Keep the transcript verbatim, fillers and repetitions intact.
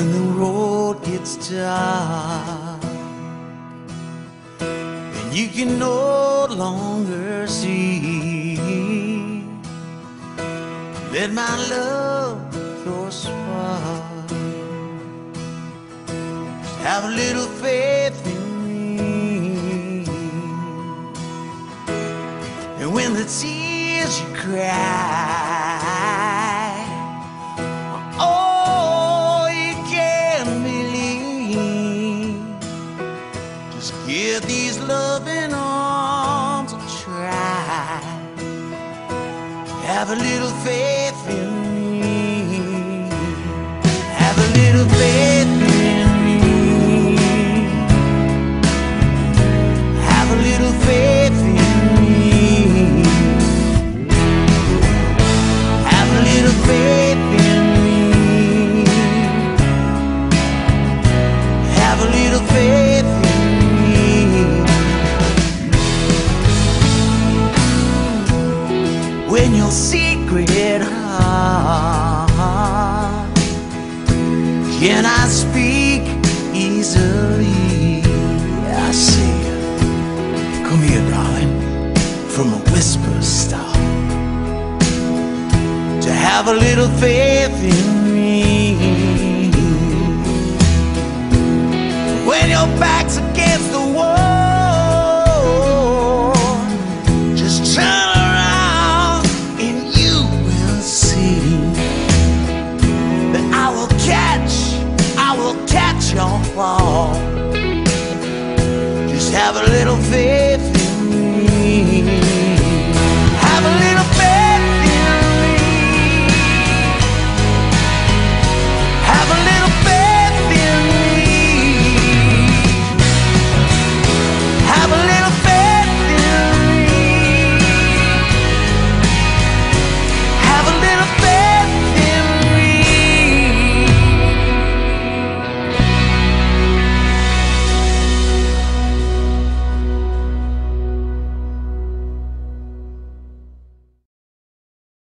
when the road gets dark and you can no longer see. Let my love be your spark. Just have a little faith in me. And when the tears you cry, give these loving arms a try. Have a little faith in me. Have a little faith in me. Have a little faith in me. Have a little faith in me. Have a little faith in me. When your secret heart cannot speak easily, I say, come here, darling, from a whisper stop. To have a little faith in me. When your back's against the wall, just turn your fall. Just have a little faith.